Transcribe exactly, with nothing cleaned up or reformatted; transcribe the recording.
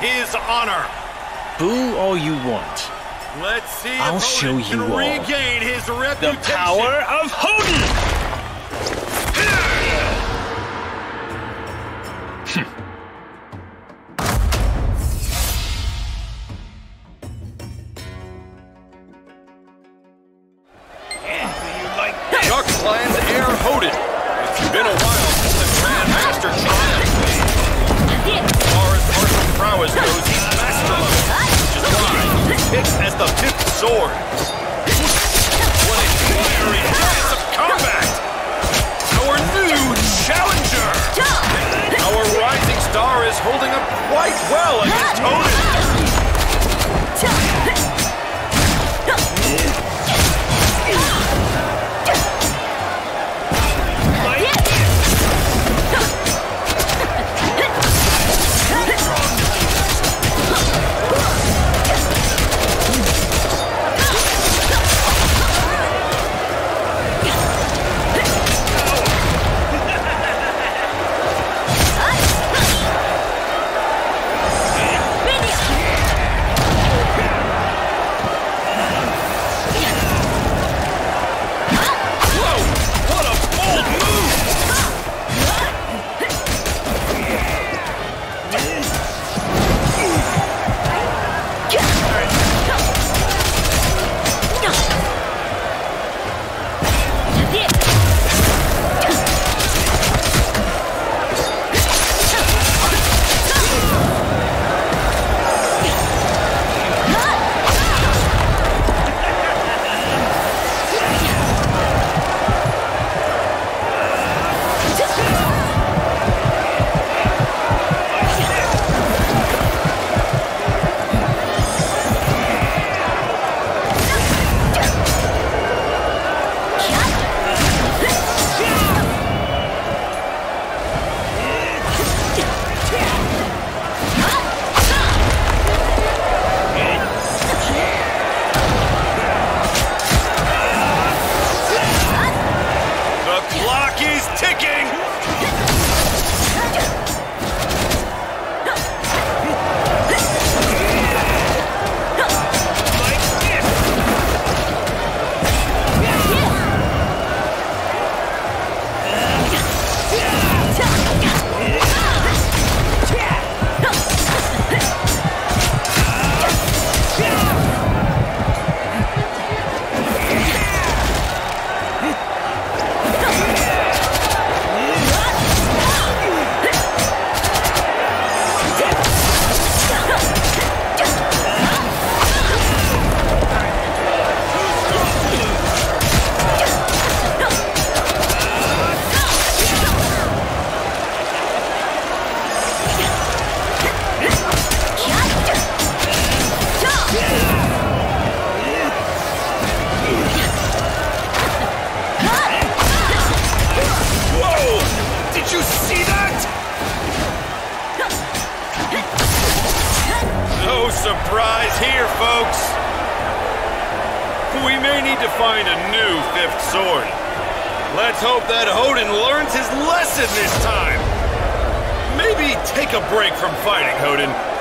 his honor. Boo all you want. Let's see I'll if show you all regain his reputation. The power of Hoden. Holding up quite well against Toten. Surprise here, folks! We may need to find a new fifth sword. Let's hope that Hoden learns his lesson this time! Maybe take a break from fighting, Hoden.